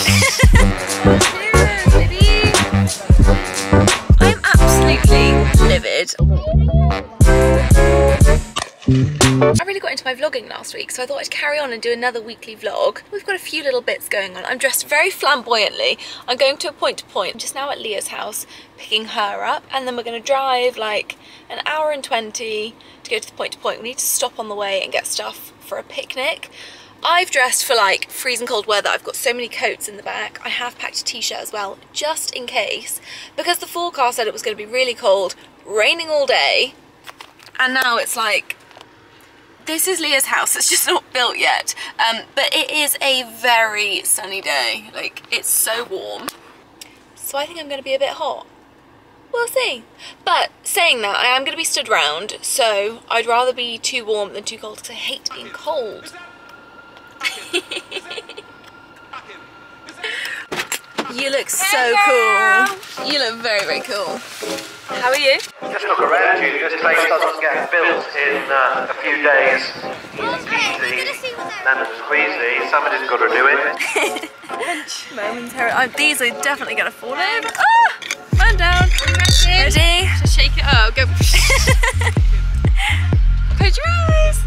I'm absolutely livid. I really got into my vlogging last week, so I thought I'd carry on and do another weekly vlog. We've got a few little bits going on. I'm dressed very flamboyantly. I'm going to a point-to-point. I'm just now at Leah's house, picking her up, and then we're going to drive like an hour and 20 to go to the point-to-point. We need to stop on the way and get stuff for a picnic. I've dressed for like freezing cold weather. I've got so many coats in the back. I have packed a t-shirt as well, just in case, because the forecast said it was going to be really cold, raining all day, and now it's like, this is Leah's house, it's just not built yet, but it is a very sunny day. Like, it's so warm, so I think I'm going to be a bit hot. We'll see. But saying that, I am going to be stood round, so I'd rather be too warm than too cold, because I hate being cold. You look so cool. You look very, very cool. How are you? Just look around you. This place doesn't get built in a few days. Easy. And squeezy. Somebody's got to do it. Momentary. These are definitely going to fall over. Ah! Man down. Ready? Just shake it up. Go. Close your eyes.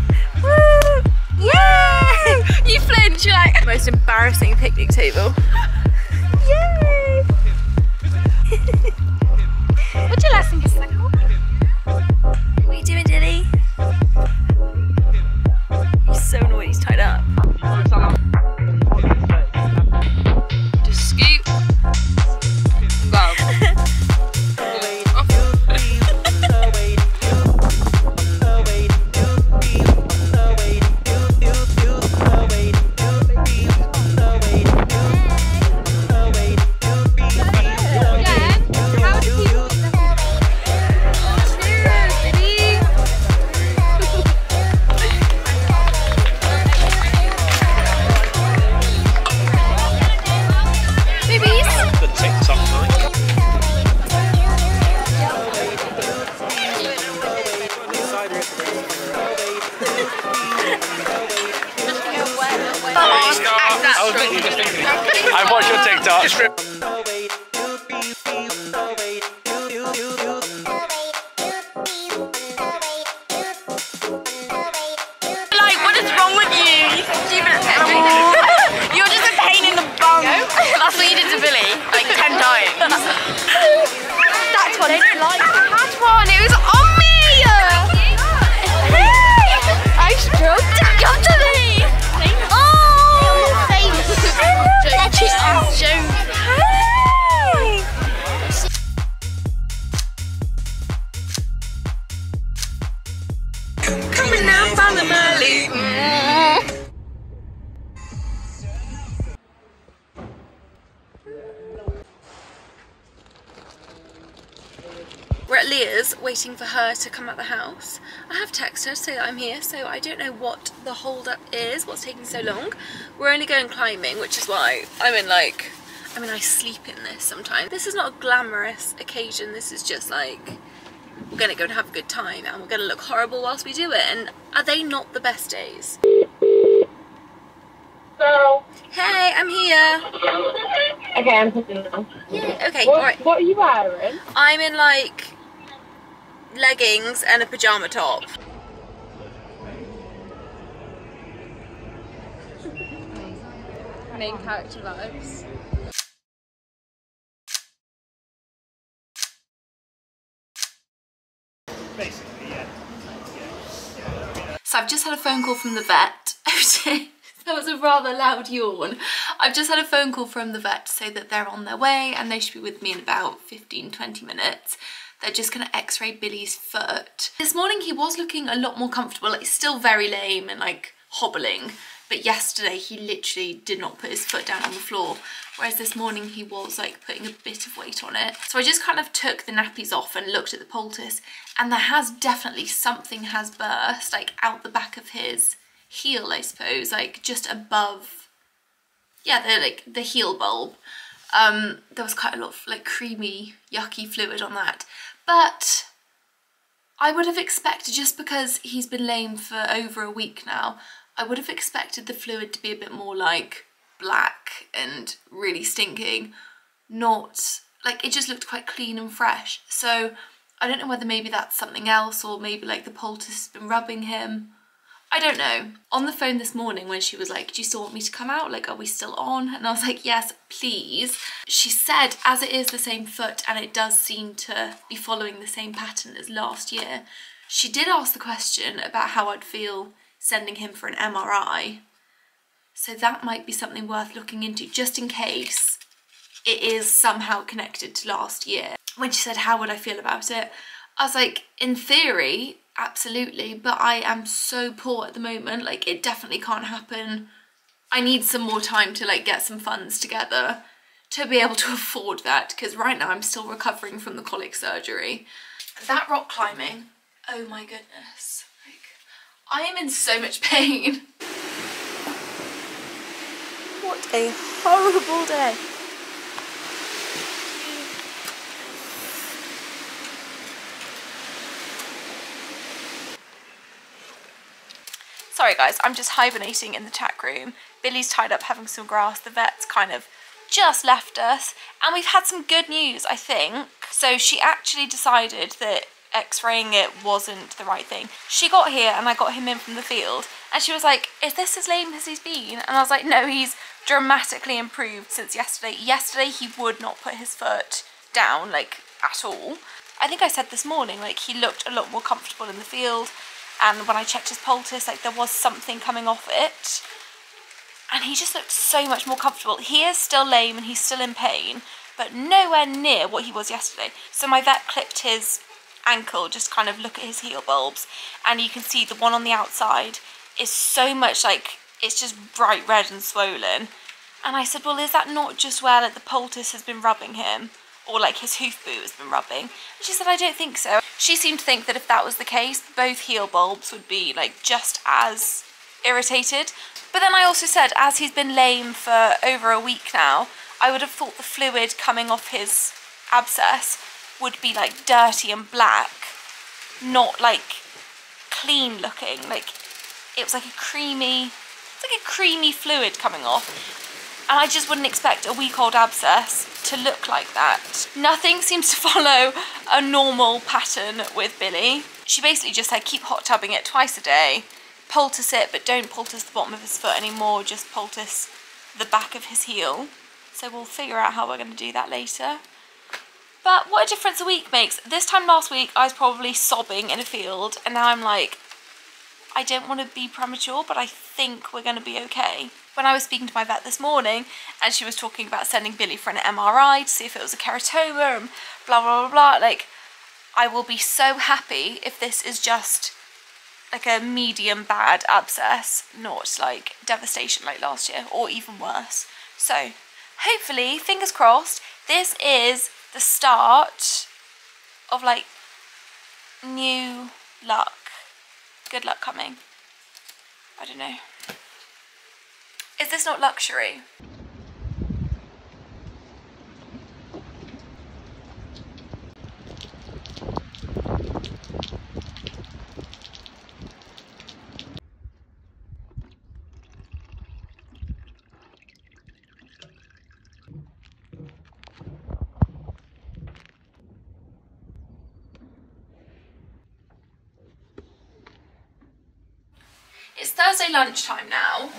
Woo! Yay! You flinch, you're like... Most embarrassing picnic table. Yay! What do you last think is like? What are you doing, Dilly? He's so annoyed he's tied up. Just scoop. Wow. I've watched your TikTok. Like, what is wrong with you? You're just a pain in the bum. That's what you did to Billy, like 10 times. That's what it's like. I had one, it was on me! Hey! I struggled to come to me! We're at Leah's waiting for her to come out the house. I have texted her to say that I'm here, so I don't know what the hold up is, what's taking so long. We're only going climbing, which is why I'm in like, I sleep in this sometimes. This is not a glamorous occasion, this is just like, we're gonna go and have a good time and we're gonna look horrible whilst we do it, and are they not the best days? Hello. Hey, I'm here. Okay, I'm putting now. Yeah, okay, alright. What are you wearing? I'm in like leggings and a pyjama top. Main character vibes. Basically, yeah. So I've just had a phone call from the vet. That was a rather loud yawn. I've just had a phone call from the vet to say that they're on their way and they should be with me in about 15–20 minutes. They're just gonna x-ray Billy's foot. This morning he was looking a lot more comfortable, like still very lame and like hobbling, but yesterday he literally did not put his foot down on the floor, whereas this morning he was like putting a bit of weight on it. So I just kind of took the nappies off and looked at the poultice, and there has definitely, something has burst like out the back of his heel, I suppose, like just above, yeah, they're like the heel bulb. There was quite a lot of like creamy, yucky fluid on that, but I would have expected, just because he's been lame for over a week now, I would have expected the fluid to be a bit more like black and really stinking, not, like, it just looked quite clean and fresh. So I don't know whether maybe that's something else, or maybe like the poultice has been rubbing him. I don't know. On the phone this morning when she was like, do you still want me to come out? Like, are we still on? And I was like, yes, please. She said, as it is the same foot and it does seem to be following the same pattern as last year, she did ask the question about how I'd feel sending him for an MRI. So that might be something worth looking into, just in case it is somehow connected to last year. When she said, how would I feel about it? I was like, in theory, absolutely, but I am so poor at the moment, like, it definitely can't happen. I need some more time to, like, get some funds together to be able to afford that, because right now I'm still recovering from the colic surgery. That rock climbing, oh my goodness, like, I am in so much pain. What a horrible day. Sorry guys, I'm just hibernating in the chat room. Billy's tied up having some grass, the vet's kind of just left us, and we've had some good news, I think. So she actually decided that x-raying it wasn't the right thing. She got here and I got him in from the field, and she was like, is this as lame as he's been? And I was like, no, he's dramatically improved since yesterday. Yesterday he would not put his foot down, like, at all. I think I said this morning, like, he looked a lot more comfortable in the field. And when I checked his poultice, like, there was something coming off it. And he just looked so much more comfortable. He is still lame and he's still in pain, but nowhere near what he was yesterday. So my vet clipped his ankle, just kind of look at his heel bulbs. And you can see the one on the outside is so much, like, it's just bright red and swollen. And I said, well, is that not just where, like, the poultice has been rubbing him? Or, like, his hoof boot has been rubbing? And she said, I don't think so. She seemed to think that if that was the case, both heel bulbs would be, like, just as irritated. But then I also said, as he's been lame for over a week now, I would have thought the fluid coming off his abscess would be, like, dirty and black, not, like, clean looking. Like, it was like a creamy, it's like a creamy fluid coming off. And I just wouldn't expect a week-old abscess to look like that. Nothing seems to follow a normal pattern with Billy. She basically just said, keep hot tubbing it twice a day, poultice it, but don't poultice the bottom of his foot anymore, just poultice the back of his heel. So we'll figure out how we're going to do that later. But what a difference a week makes. This time last week, I was probably sobbing in a field, and now I'm like, I don't want to be premature, but I think we're going to be okay. When I was speaking to my vet this morning, and she was talking about sending Billy for an MRI to see if it was a keratoma and blah, blah, blah, blah, like, I will be so happy if this is just, like, a medium bad abscess, not, like, devastation like last year, or even worse. So, hopefully, fingers crossed, this is the start of, like, new luck. Good luck coming. I don't know. Is this not luxury? It's Thursday lunchtime now.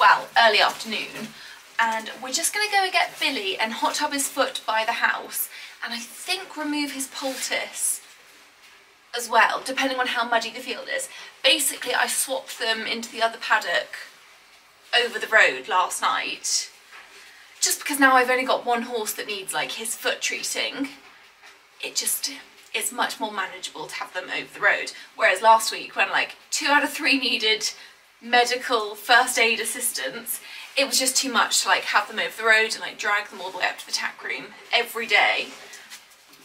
Well, early afternoon, and we're just going to go and get Billy and hot tub his foot by the house, and I think remove his poultice as well, depending on how muddy the field is. Basically, I swapped them into the other paddock over the road last night, just because now I've only got one horse that needs, like, his foot treating. It just is much more manageable to have them over the road, whereas last week, when, like, 2 out of 3 needed medical first aid assistance, it was just too much to, like, have them over the road and, like, drag them all the way up to the tack room every day.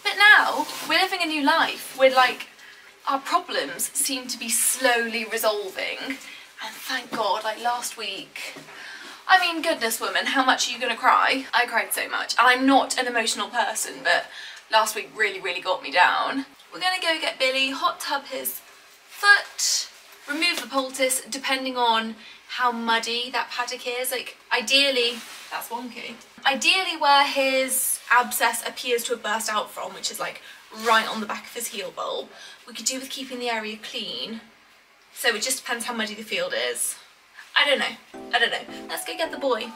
But now we're living a new life. We're, like, our problems seem to be slowly resolving, and thank God. Like, last week, I mean, goodness woman, how much are you gonna cry? I cried so much, and I'm not an emotional person, but last week really, really got me down. We're gonna go get Billy, hot tub his foot, remove the poultice, depending on how muddy that paddock is. Like, ideally, that's wonky. Ideally where his abscess appears to have burst out from, which is like right on the back of his heel bulb, we could do with keeping the area clean. So it just depends how muddy the field is. I don't know. Let's go get the boy.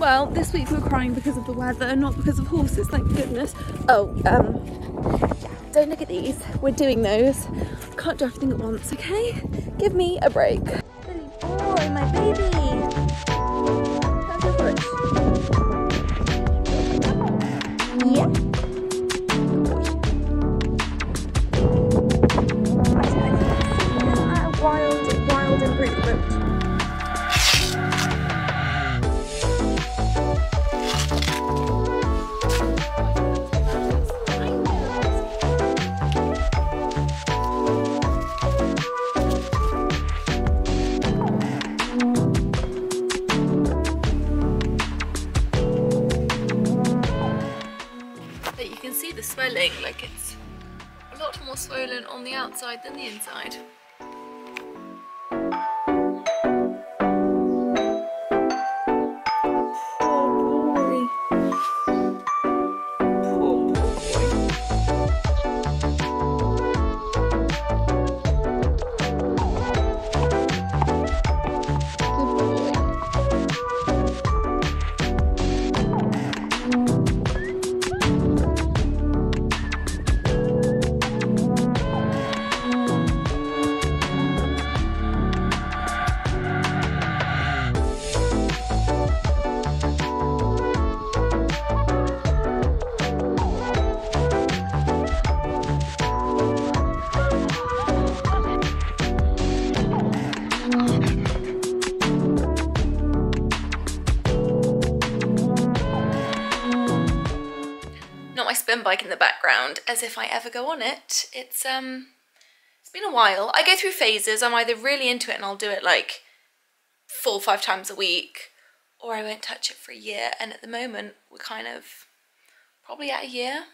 Well, this week we were crying because of the weather, not because of horses, thank goodness. Oh, don't look at these. We're doing those. Can't do everything at once, okay? Give me a break. Billy boy, my baby. Let's go for it. Yeah. Like, it's a lot more swollen on the outside than the inside. Spin bike in the background, as if I ever go on it. It's been a while. I go through phases. I'm either really into it and I'll do it like 4 or 5 times a week, or I won't touch it for a year, and at the moment we're kind of probably at a year.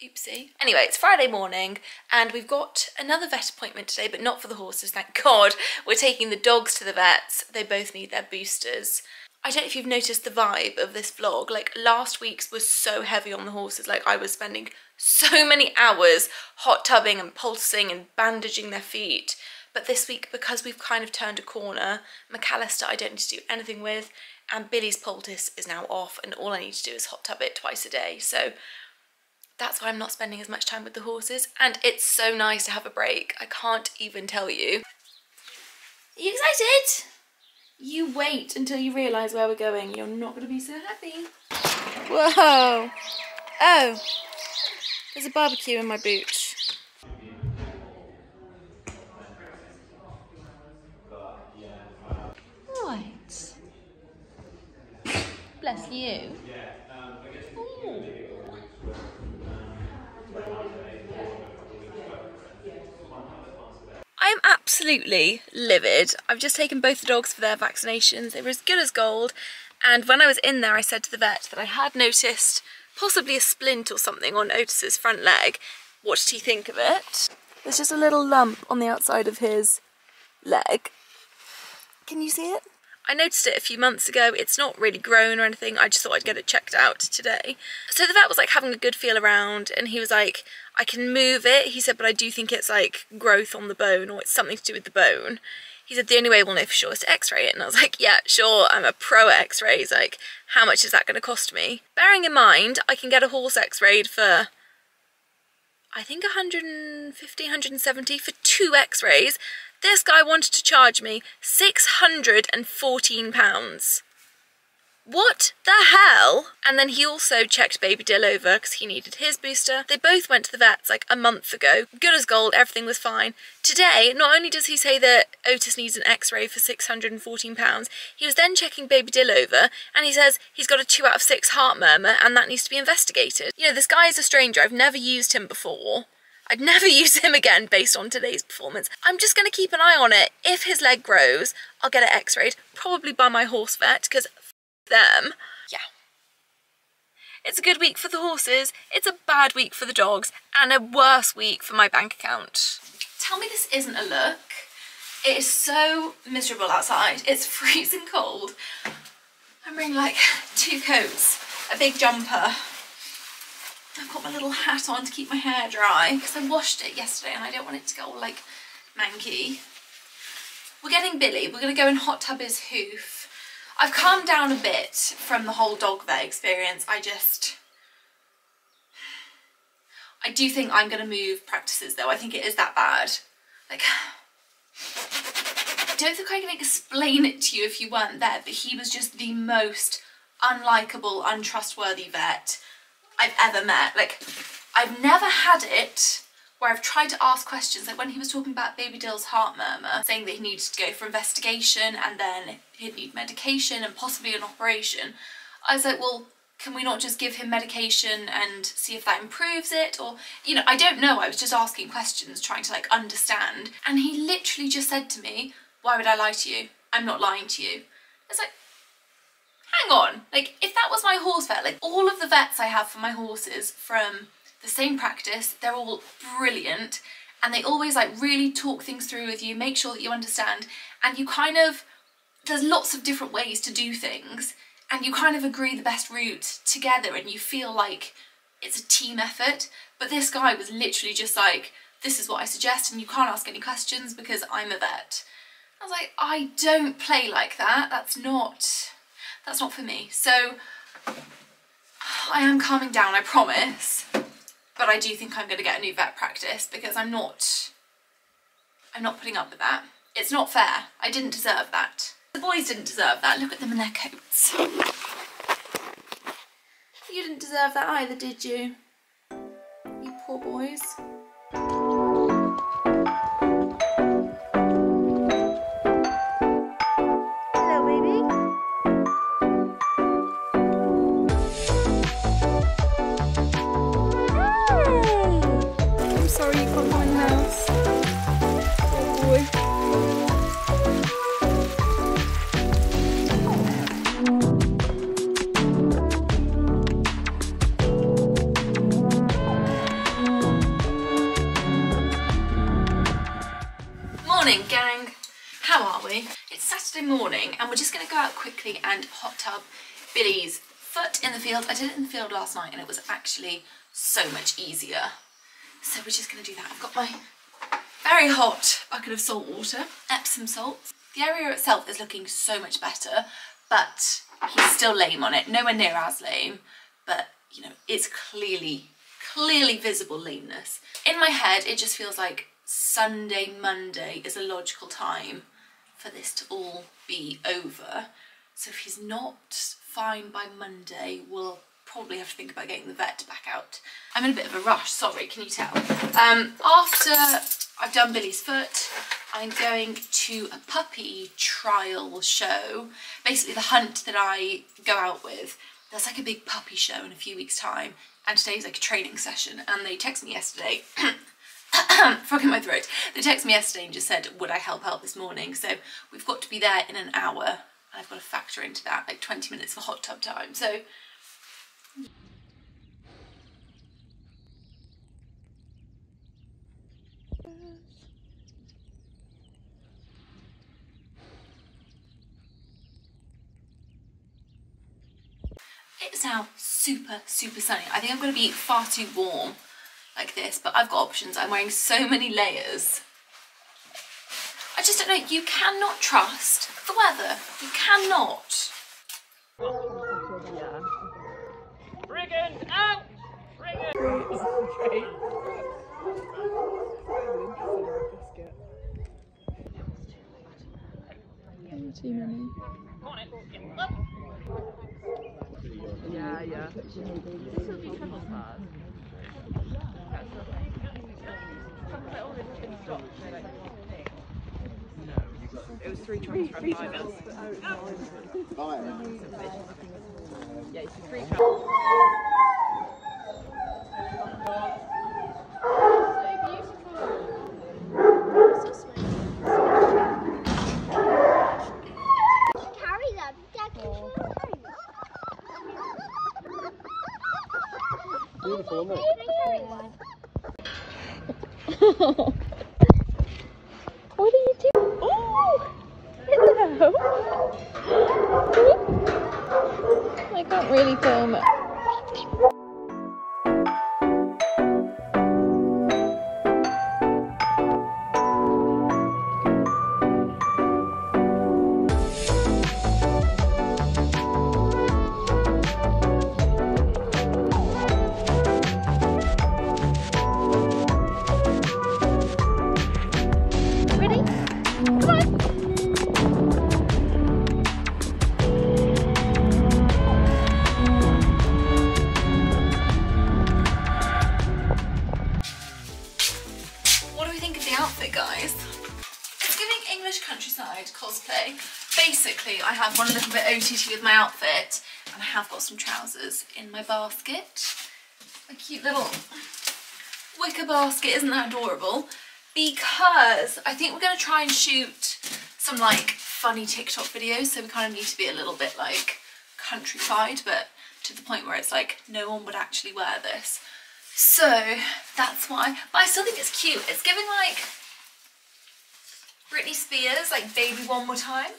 Oopsie. Anyway, it's Friday morning and we've got another vet appointment today, but not for the horses, thank God. We're taking the dogs to the vets. They both need their boosters. I don't know if you've noticed the vibe of this vlog, like last week's was so heavy on the horses, like I was spending so many hours hot tubbing and pulsing and bandaging their feet, but this week, because we've kind of turned a corner, McAlester I don't need to do anything with, and Billy's poultice is now off, and all I need to do is hot tub it twice a day, so that's why I'm not spending as much time with the horses, and it's so nice to have a break, I can't even tell you. Are you excited? You wait until you realise where we're going. You're not going to be so happy. Whoa. Oh. There's a barbecue in my boot. Right. Bless you. Ooh. I'm absolutely livid. I've just taken both the dogs for their vaccinations. They were as good as gold. And when I was in there, I said to the vet that I had noticed possibly a splint or something on Otis's front leg. What did he think of it? There's just a little lump on the outside of his leg. Can you see it? I noticed it a few months ago. It's not really grown or anything. I just thought I'd get it checked out today. So the vet was like having a good feel around, and he was like, I can move it. He said, but I do think it's like growth on the bone, or it's something to do with the bone. He said, the only way we'll know for sure is to x-ray it. And I was like, yeah, sure, I'm a pro at x-rays. Like, how much is that going to cost me? Bearing in mind, I can get a horse x-rayed for, I think, 150, 170 for 2 x-rays. This guy wanted to charge me £614. What the hell? And then he also checked Baby Dill over because he needed his booster. They both went to the vets like a month ago. Good as gold, everything was fine. Today, not only does he say that Otis needs an x-ray for £614, he was then checking Baby Dill over and he says he's got a 2 out of 6 heart murmur and that needs to be investigated. You know, this guy is a stranger. I've never used him before. I'd never use him again based on today's performance. I'm just going to keep an eye on it. If his leg grows, I'll get it x-rayed, probably by my horse vet, because f*** them. Yeah. It's a good week for the horses, it's a bad week for the dogs, and a worse week for my bank account. Tell me this isn't a look. It is so miserable outside. It's freezing cold. I'm wearing like two coats, a big jumper. I've got my little hat on to keep my hair dry because I washed it yesterday and I don't want it to get all like manky. We're getting Billy. We're going to go and hot tub his hoof. I've calmed down a bit from the whole dog vet experience. I do think I'm going to move practices though. I think it is that bad. Like, I don't think I can explain it to you if you weren't there, but he was just the most unlikable, untrustworthy vet I've ever met. Like, I've never had it where I've tried to ask questions, like when he was talking about Baby Dill's heart murmur, saying that he needed to go for investigation and then he'd need medication and possibly an operation. I was like, well, can we not just give him medication and see if that improves it? Or, you know, I don't know. I was just asking questions, trying to like understand. And he literally just said to me, why would I lie to you? I'm not lying to you. It's like, hang on. Like, if that was my horse vet, like all of the vets I have for my horses from the same practice, they're all brilliant. And they always like really talk things through with you, make sure that you understand. And you kind of, there's lots of different ways to do things. And you kind of agree the best route together and you feel like it's a team effort. But this guy was literally just like, this is what I suggest and you can't ask any questions because I'm a vet. I was like, I don't play like that. That's not for me. So I am calming down, I promise. But I do think I'm going to get a new vet practice because I'm not putting up with that. It's not fair. I didn't deserve that. The boys didn't deserve that. Look at them in their coats. You didn't deserve that either, did you? You poor boys. Hello, baby. I'm sorry you can't find the house. Oh, boy. It's Saturday morning and we're just going to go out quickly and hot tub Billy's foot in the field. I did it in the field last night and it was actually so much easier. So we're just going to do that. I've got my very hot bucket of salt water, Epsom salts. The area itself is looking so much better, but he's still lame on it. Nowhere near as lame, but you know, it's clearly visible lameness. In my head, it just feels like Sunday, Monday is a logical time for this to all be over. So if he's not fine by Monday, we'll probably have to think about getting the vet back out. I'm in a bit of a rush, sorry, can you tell? After I've done Billy's foot, I'm going to a puppy trial show. Basically the hunt that I go out with, there's like a big puppy show in a few weeks' time, and today's like a training session, and they texted me yesterday, frog in my throat. They texted me yesterday and just said, would I help out this morning? So we've got to be there in an hour and I've got to factor into that like 20 minutes for hot tub time. So it's now super sunny. I think I'm going to be far too warm like this, but I've got options. I'm wearing so many layers. I just don't know, you cannot trust the weather. You cannot. Brigands out! Brigands! Yeah. This will be trouble fast. It was 3 tries from 5 minutes. Yeah, it's 3 tries. So beautiful. Carry them. so much. What are you doing? Oh, hello. I can't really film it. I have one little bit OTT with my outfit, and I have got some trousers in my basket. A cute little wicker basket, isn't that adorable? Because I think we're going to try and shoot some like funny TikTok videos, so we kind of need to be a little bit like countryside, but to the point where it's like no one would actually wear this. So that's why, but I still think it's cute. It's giving like Britney Spears, like Baby One More Time.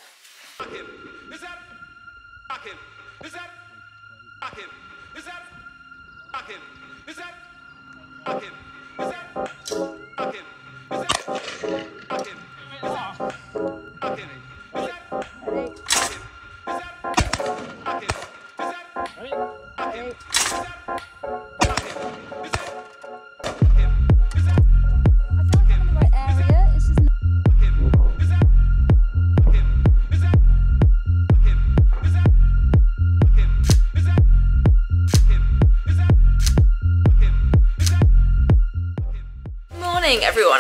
Everyone,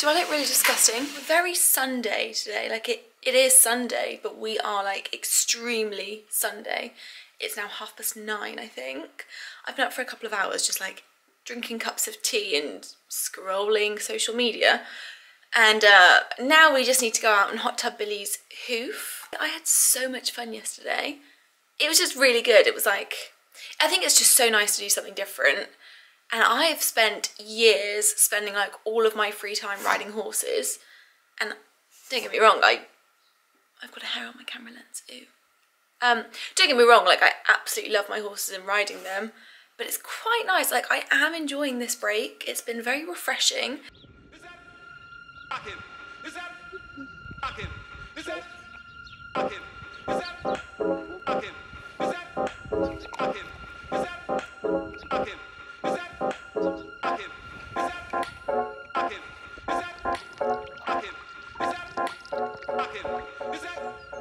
do I look really disgusting? We're very Sunday today, like it is Sunday, but we are like extremely Sunday. It's now 9:30, I think. I've been up for a couple of hours just like drinking cups of tea and scrolling social media, and now we just need to go out and hot tub Billy's hoof. I had so much fun yesterday. It was just really good. It was like, I think it's just so nice to do something different. And I have spent years spending like all of my free time riding horses, and don't get me wrong, I've got a hair on my camera lens, ooh. Don't get me wrong, like I absolutely love my horses and riding them, but it's quite nice, like I am enjoying this break. It's been very refreshing. Is that